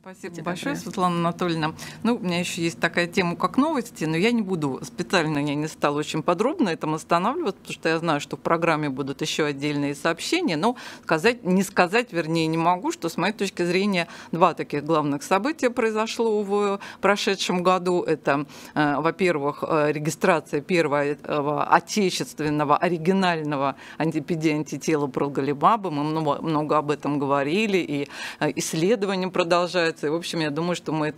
Спасибо большое, Светлана Анатольевна. Ну, у меня еще есть такая тема, как новости, но я не буду, специально я не стала очень подробно на этом останавливаться, потому что я знаю, что в программе будут еще отдельные сообщения, но не могу, что с моей точки зрения два таких главных события произошло в прошедшем году. Это, во-первых, регистрация первого отечественного оригинального антипедиантитела пролголимаба. Мы много об этом говорили, и исследования продолжаются. И, в общем, я думаю, что мы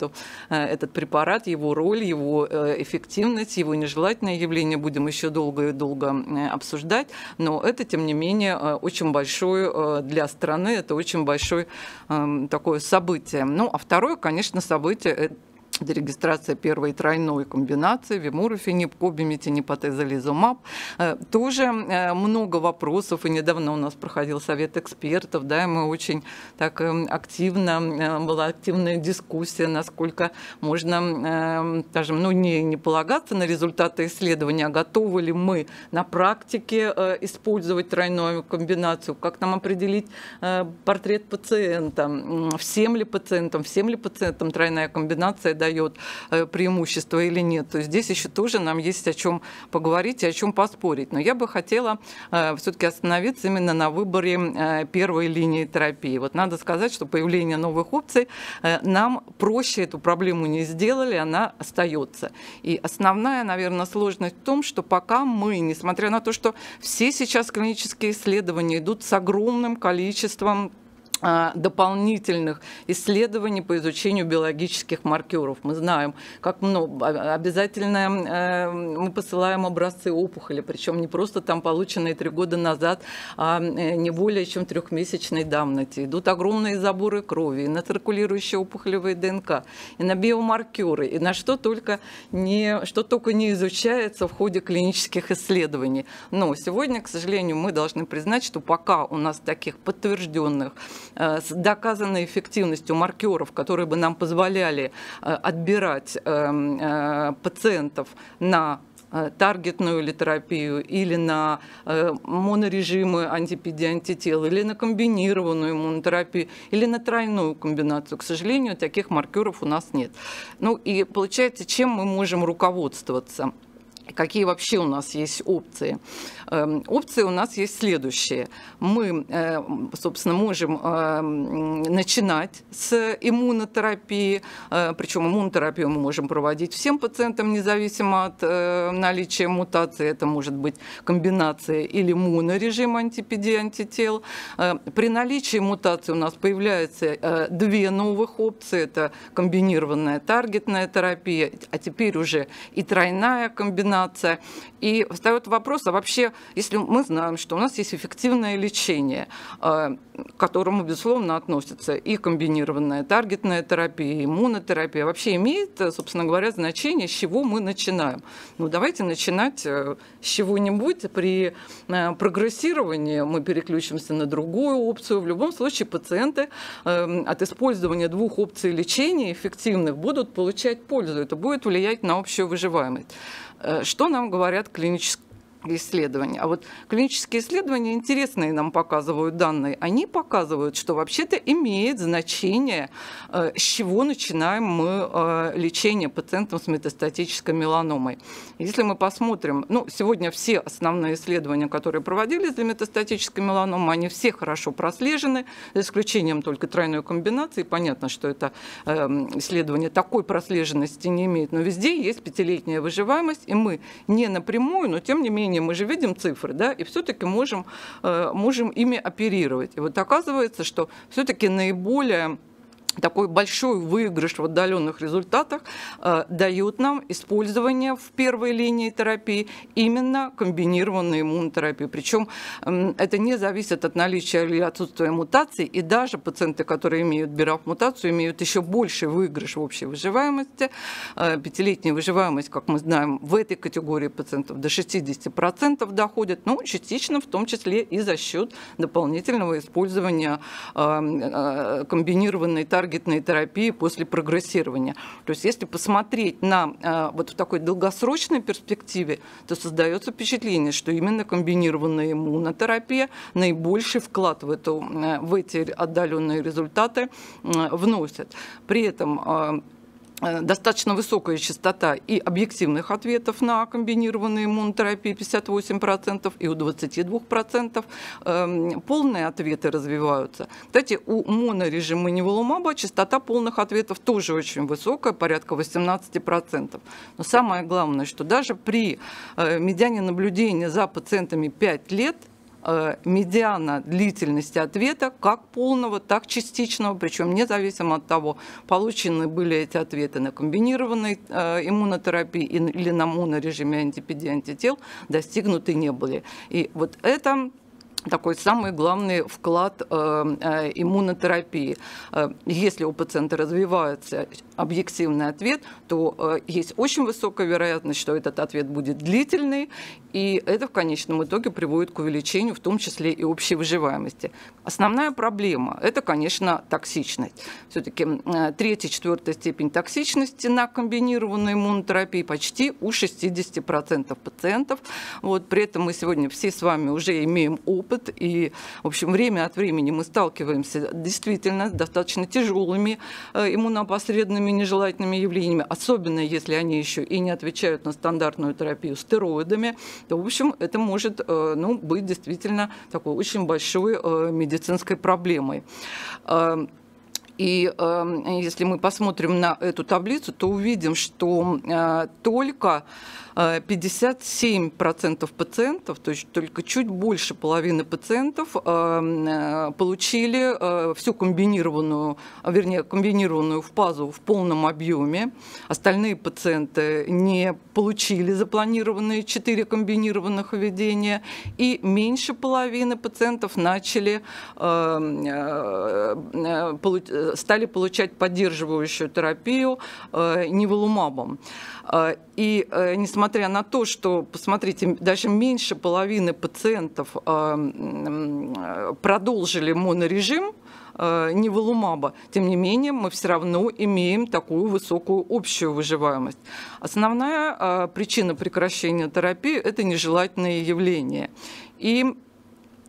этот препарат, его роль, его эффективность, его нежелательное явление будем еще долго и долго обсуждать. Но это, тем не менее, очень большое для страны, это очень большое такое событие. Ну, а второе, конечно, событие – регистрация первой тройной комбинации вемурафениб, кобиметиниб, непатезализумаб. Тоже много вопросов, и недавно у нас проходил совет экспертов, да, и мы очень так была активная дискуссия, насколько можно, скажем, ну, не полагаться на результаты исследования, а готовы ли мы на практике использовать тройную комбинацию, как нам определить портрет пациента, всем ли пациентам тройная комбинация дает преимущество или нет. То есть здесь еще тоже нам есть о чем поговорить и о чем поспорить. Но я бы хотела все-таки остановиться именно на выборе первой линии терапии. Вот надо сказать, что появление новых опций нам проще эту проблему не сделали, она остается. И основная, наверное, сложность в том, что пока мы, несмотря на то, что все сейчас клинические исследования идут с огромным количеством дополнительных исследований по изучению биологических маркеров. Мы знаем, как много обязательно мы посылаем образцы опухоли, причем не просто там полученные 3 года назад, а не более чем 3-месячной давности. Идут огромные заборы крови, и на циркулирующие опухолевые ДНК, и на биомаркеры, и на что только не изучается в ходе клинических исследований. Но сегодня, к сожалению, мы должны признать, что пока у нас таких подтвержденных с доказанной эффективностью маркеров, которые бы нам позволяли отбирать пациентов на таргетную или терапию, или на монорежимы антипедиантител, или на комбинированную иммунотерапию, или на тройную комбинацию. К сожалению, таких маркеров у нас нет. Ну и получается, чем мы можем руководствоваться? Какие вообще у нас есть опции? Опции у нас есть следующие. Мы, собственно, можем начинать с иммунотерапии, причем иммунотерапию мы можем проводить всем пациентам, независимо от наличия мутации. Это может быть комбинация или монорежим антипедиантител. При наличии мутации у нас появляются 2 новых опции. Это комбинированная таргетная терапия, а теперь уже и тройная комбинация. И встает вопрос, а вообще, если мы знаем, что у нас есть эффективное лечение, к которому, безусловно, относятся и комбинированная таргетная терапия, и иммунотерапия, вообще имеет, собственно говоря, значение, с чего мы начинаем. Ну, давайте начинать с чего-нибудь. При прогрессировании мы переключимся на другую опцию. В любом случае, пациенты от использования 2 опций лечения эффективных будут получать пользу. Это будет влиять на общую выживаемость. Что нам говорят клинические исследования? А вот клинические исследования интересные нам показывают данные. Они показывают, что вообще-то имеет значение, с чего начинаем мы лечение пациентов с метастатической меланомой. Если мы посмотрим, ну, сегодня все основные исследования, которые проводились для метастатической меланомы, они все хорошо прослежены, за исключением только тройной комбинации. Понятно, что это исследование такой прослеженности не имеет, но везде есть 5-летняя выживаемость, и мы не напрямую, но тем не менее мы же видим цифры, да, и все-таки можем ими оперировать. И вот оказывается, что все-таки наиболее такой большой выигрыш в отдаленных результатах дает нам использование в первой линии терапии именно комбинированной иммунотерапии. Причем это не зависит от наличия или отсутствия мутаций, и даже пациенты, которые имеют BRAF-мутацию, имеют еще больший выигрыш в общей выживаемости. 5-летняя выживаемость, как мы знаем, в этой категории пациентов до 60% доходит, ну, частично в том числе и за счет дополнительного использования комбинированной терапии, таргетной терапии после прогрессирования. То есть если посмотреть на вот в такой долгосрочной перспективе, то создается впечатление, что именно комбинированная иммунотерапия наибольший вклад в эти отдаленные результаты вносит. При этом достаточно высокая частота и объективных ответов на комбинированные иммунотерапии 58% и у 22% полные ответы развиваются. Кстати, у монорежима ниволумаба частота полных ответов тоже очень высокая, порядка 18%. Но самое главное, что даже при медиане наблюдения за пациентами 5 лет медиана длительности ответа как полного, так частичного, причем независимо от того, получены были эти ответы на комбинированной иммунотерапии или на монорежиме антител, достигнуты не были. И вот это такой самый главный вклад иммунотерапии. Если у пациента развивается объективный ответ, то есть очень высокая вероятность, что этот ответ будет длительный, и это в конечном итоге приводит к увеличению, в том числе и общей выживаемости. Основная проблема – это, конечно, токсичность. Все-таки 3-4 степень токсичности на комбинированную иммунотерапию почти у 60% пациентов. Вот, при этом мы сегодня все с вами уже имеем опыт, и, в общем, время от времени мы сталкиваемся действительно с достаточно тяжелыми иммуноопосредованными нежелательными явлениями, особенно если они еще и не отвечают на стандартную терапию стероидами, то, в общем, это может быть действительно такой очень большой медицинской проблемой. И если мы посмотрим на эту таблицу, то увидим, что только 57% пациентов, то есть только чуть больше половины пациентов получили всю комбинированную, вернее, комбинированную в пазу в полном объеме. Остальные пациенты не получили запланированные 4 комбинированных введения, и меньше половины пациентов стали получать поддерживающую терапию ниволумабом. И несмотря на то, что, посмотрите, даже меньше половины пациентов продолжили монорежим ниволумаба, тем не менее мы все равно имеем такую высокую общую выживаемость. Основная причина прекращения терапии – это нежелательные явления. И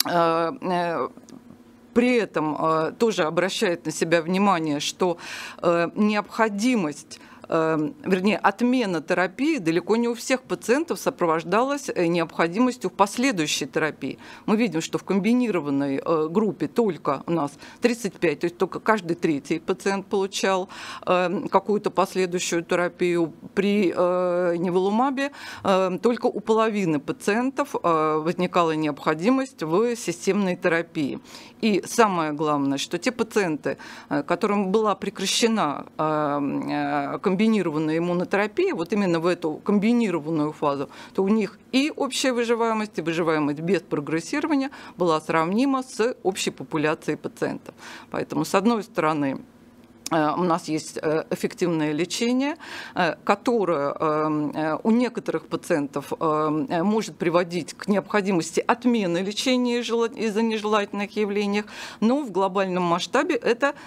при этом тоже обращает на себя внимание, что необходимость, вернее, отмена терапии далеко не у всех пациентов сопровождалась необходимостью последующей терапии. Мы видим, что в комбинированной группе только у нас 35, то есть только каждый третий пациент получал какую-то последующую терапию. При ниволумабе только у половины пациентов возникала необходимость в системной терапии. И самое главное, что те пациенты, которым была прекращена комбинированная иммунотерапия, вот именно в эту комбинированную фазу, то у них и общая выживаемость, и выживаемость без прогрессирования была сравнима с общей популяцией пациентов. Поэтому, с одной стороны, у нас есть эффективное лечение, которое у некоторых пациентов может приводить к необходимости отмены лечения из-за нежелательных явлений, но в глобальном масштабе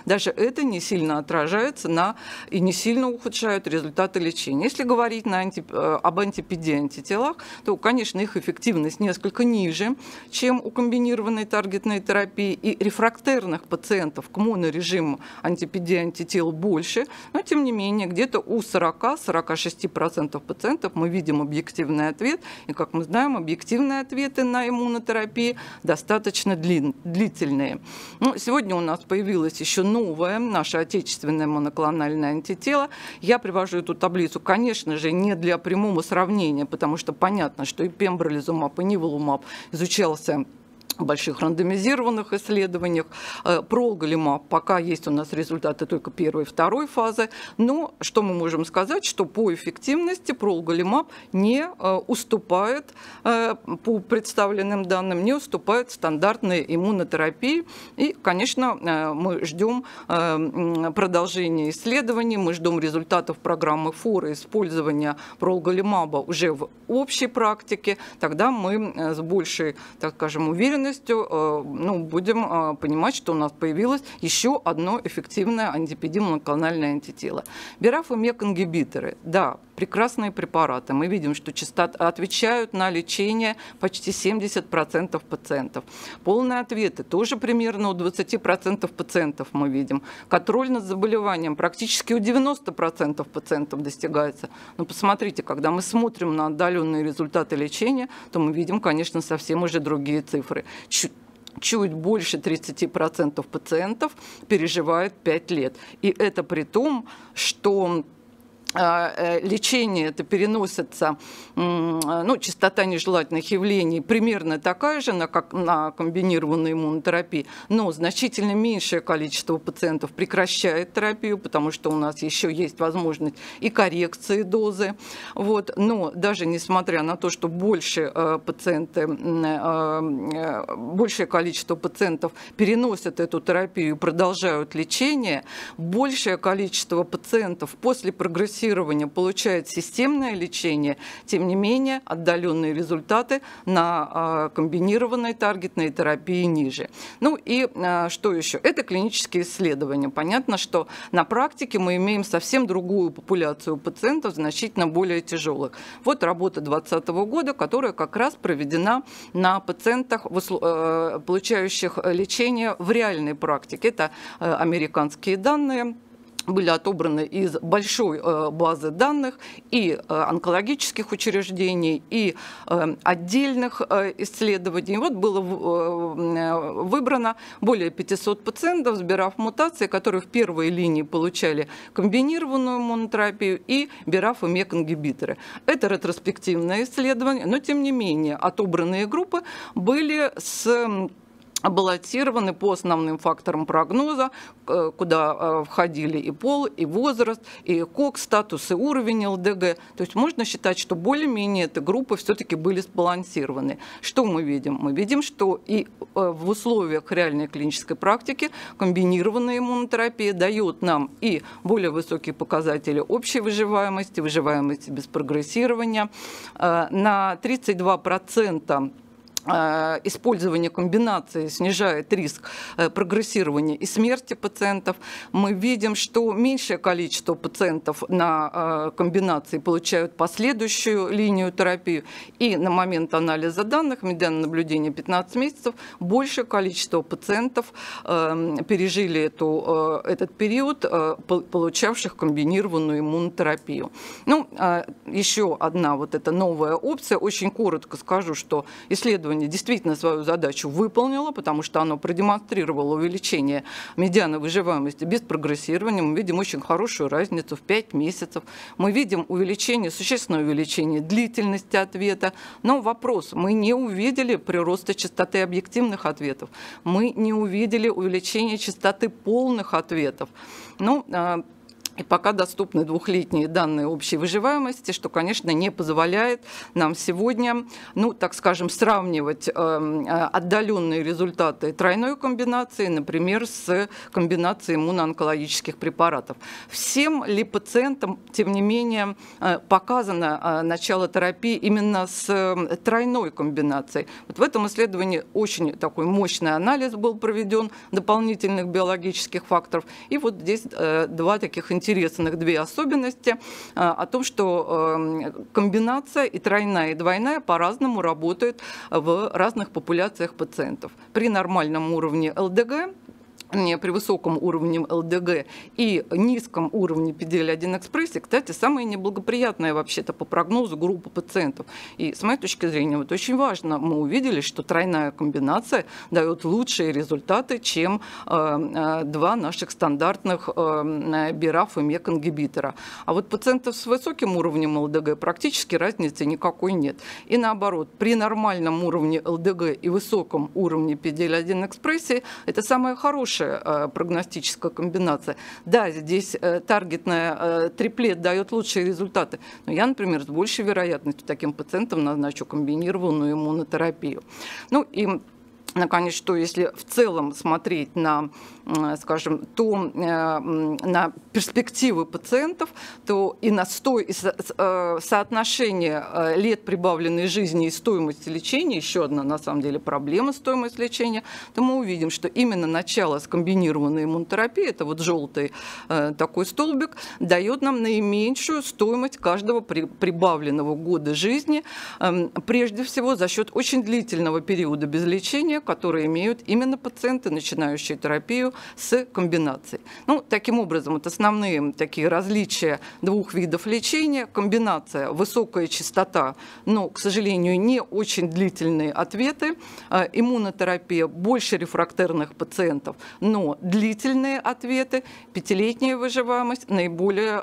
даже это не сильно отражается и не сильно ухудшают результаты лечения. Если говорить об антителах, то, конечно, их эффективность несколько ниже, чем у комбинированной таргетной терапии, и рефрактерных пациентов к монорежиму антител больше, но тем не менее где-то у 40-46% пациентов мы видим объективный ответ, и, как мы знаем, объективные ответы на иммунотерапии достаточно длительные. Ну, сегодня у нас появилось еще новое, наше отечественное моноклональное антитело. Я привожу эту таблицу, конечно же, не для прямого сравнения, потому что понятно, что и пембролизумаб, и ниволумаб изучался в больших рандомизированных исследованиях. Пролголимаб, пока есть у нас результаты только первой и второй фазы, но что мы можем сказать, что по эффективности пролголимаб не уступает, по представленным данным, не уступает стандартной иммунотерапии. И, конечно, мы ждем продолжения исследований, мы ждем результатов программы ФОРа использования пролголимаба уже в общей практике. Тогда мы с большей, так скажем, уверенностью уверенностью будем понимать, что у нас появилось еще одно эффективное антипедимоноканальное антитело. BRAF и MEK ингибиторы, да, прекрасные препараты. Мы видим, что отвечают на лечение почти 70% пациентов. Полные ответы тоже примерно у 20% пациентов мы видим. Контроль над заболеванием практически у 90% пациентов достигается. Но посмотрите, когда мы смотрим на отдаленные результаты лечения, то мы видим, конечно, совсем уже другие цифры. Чуть больше 30% пациентов переживают 5 лет. И это при том, что лечение это переносится, частота нежелательных явлений примерно такая же, как на комбинированной иммунотерапии, но значительно меньшее количество пациентов прекращает терапию, потому что у нас еще есть возможность и коррекции дозы. Вот. Но даже несмотря на то, что большее количество пациентов переносят эту терапию и продолжают лечение, большее количество пациентов после прогрессирования получает системное лечение, тем не менее отдаленные результаты на комбинированной таргетной терапии ниже. Ну и что еще? Это клинические исследования. Понятно, что на практике мы имеем совсем другую популяцию пациентов, значительно более тяжелых. Вот работа 2020 года, которая как раз проведена на пациентах, получающих лечение в реальной практике. Это американские данные. Были отобраны из большой базы данных и онкологических учреждений, и отдельных исследований. Вот было выбрано более 500 пациентов с BRAF-мутацией, которые в первой линии получали комбинированную иммунотерапию и BRAF и MEK-ингибиторы. Это ретроспективное исследование, но тем не менее отобранные группы были балансированы по основным факторам прогноза, куда входили и пол, и возраст, и КОК, статус, и уровень ЛДГ. То есть можно считать, что более-менее эти группы все-таки были сбалансированы. Что мы видим? Мы видим, что и в условиях реальной клинической практики комбинированная иммунотерапия дает нам и более высокие показатели общей выживаемости, выживаемости без прогрессирования. На 32% использование комбинации снижает риск прогрессирования и смерти пациентов. Мы видим, что меньшее количество пациентов на комбинации получают последующую линию терапии. И на момент анализа данных, медиан наблюдения 15 месяцев, большее количество пациентов пережили этот период, получавших комбинированную иммунотерапию. Ну, еще одна вот эта новая опция. Очень коротко скажу, что исследование действительно свою задачу выполнила, потому что оно продемонстрировало увеличение медианы выживаемости без прогрессирования. Мы видим очень хорошую разницу в 5 месяцев. Мы видим существенное увеличение длительности ответа. Но вопрос, мы не увидели прироста частоты объективных ответов. Мы не увидели увеличение частоты полных ответов. И пока доступны двухлетние данные общей выживаемости, что, конечно, не позволяет нам сегодня, сравнивать отдаленные результаты тройной комбинации, например, с комбинацией иммуноонкологических препаратов. Всем ли пациентам, тем не менее, показано начало терапии именно с тройной комбинацией? Вот в этом исследовании очень такой мощный анализ был проведен дополнительных биологических факторов. И вот здесь два таких две особенности о том, что комбинация и тройная, и двойная по-разному работают в разных популяциях пациентов. При нормальном уровне ЛДГ, при высоком уровне ЛДГ и низком уровне PD-L1 экспрессии, кстати, самая неблагоприятная вообще-то по прогнозу группа пациентов. И с моей точки зрения, вот очень важно, мы увидели, что тройная комбинация дает лучшие результаты, чем два наших стандартных BRAF и MEK-ингибитора. А вот пациентов с высоким уровнем ЛДГ практически разницы никакой нет. И наоборот, при нормальном уровне ЛДГ и высоком уровне PD-L1 экспрессии это самая хорошая прогностическая комбинация. Да, здесь таргетная триплет дает лучшие результаты, но я, например, с большей вероятностью таким пациентам назначу комбинированную иммунотерапию. Наконец, что если в целом смотреть на, скажем, на перспективы пациентов, то и на соотношение лет прибавленной жизни и стоимости лечения, еще одна, на самом деле, проблема стоимости лечения, то мы увидим, что именно начало скомбинированной иммунотерапии, это вот желтый такой столбик, дает нам наименьшую стоимость каждого прибавленного года жизни, прежде всего за счет очень длительного периода без лечения, которые имеют именно пациенты, начинающие терапию с комбинацией. Ну, таким образом, вот основные такие различия двух видов лечения. Комбинация, высокая частота, но, к сожалению, не очень длительные ответы. Иммунотерапия, больше рефрактерных пациентов, но длительные ответы. Пятилетняя выживаемость, наиболее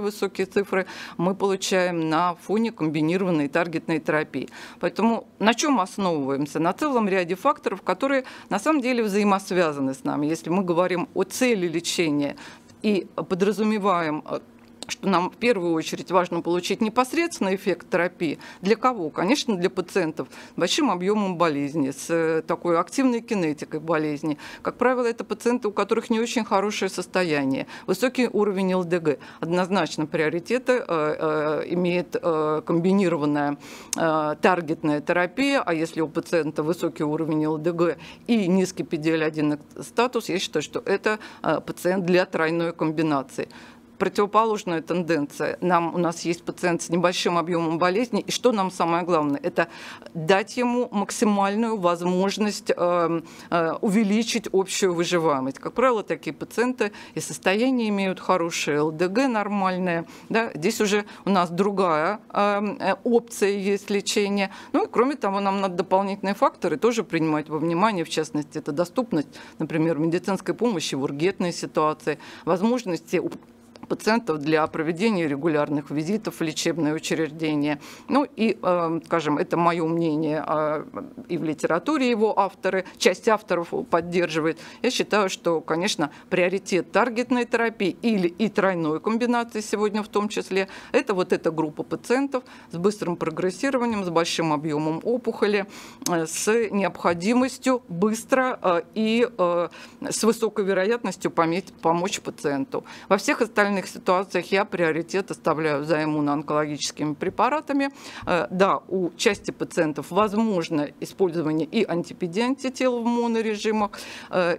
высокие цифры мы получаем на фоне комбинированной таргетной терапии. Поэтому на чем основываемся? На целом ряде факторов, которые на самом деле взаимосвязаны с нами. Если мы говорим о цели лечения и подразумеваем, что нам в первую очередь важно получить непосредственный эффект терапии. Для кого? Конечно, для пациентов с большим объемом болезни, с такой активной кинетикой болезни. Как правило, это пациенты, у которых не очень хорошее состояние, высокий уровень ЛДГ. Однозначно приоритеты имеет комбинированная таргетная терапия, а если у пациента высокий уровень ЛДГ и низкий PD-L1 статус, я считаю, что это пациент для тройной комбинации. Противоположная тенденция. У нас есть пациент с небольшим объемом болезни, и что нам самое главное, это дать ему максимальную возможность увеличить общую выживаемость. Как правило, такие пациенты и состояние имеют хорошее, ЛДГ нормальное. Да? Здесь уже у нас другая опция есть лечения. Ну и кроме того, нам надо дополнительные факторы тоже принимать во внимание, в частности, это доступность, например, медицинской помощи в ургентной ситуации, возможности пациентов для проведения регулярных визитов в лечебное учреждение. Ну и, скажем, это мое мнение, и в литературе его авторы, часть авторов поддерживает. Я считаю, что, конечно, приоритет таргетной терапии или и тройной комбинации сегодня в том числе, это вот эта группа пациентов с быстрым прогрессированием, с большим объемом опухоли, с необходимостю быстро и с высокой вероятностью помочь пациенту. Во всех остальных ситуациях я приоритет оставляю за иммуноонкологическими препаратами. Да, у части пациентов возможно использование и антипедиантител в монорежимах.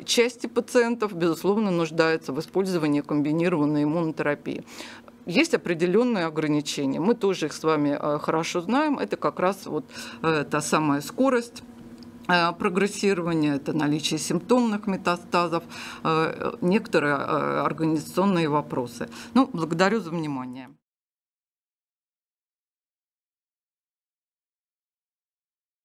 Части пациентов, безусловно, нуждаются в использовании комбинированной иммунотерапии. Есть определенные ограничения. Мы тоже их с вами хорошо знаем. Это как раз вот та самая скорость прогрессирование, это наличие симптомных метастазов, некоторые организационные вопросы. Ну, благодарю за внимание.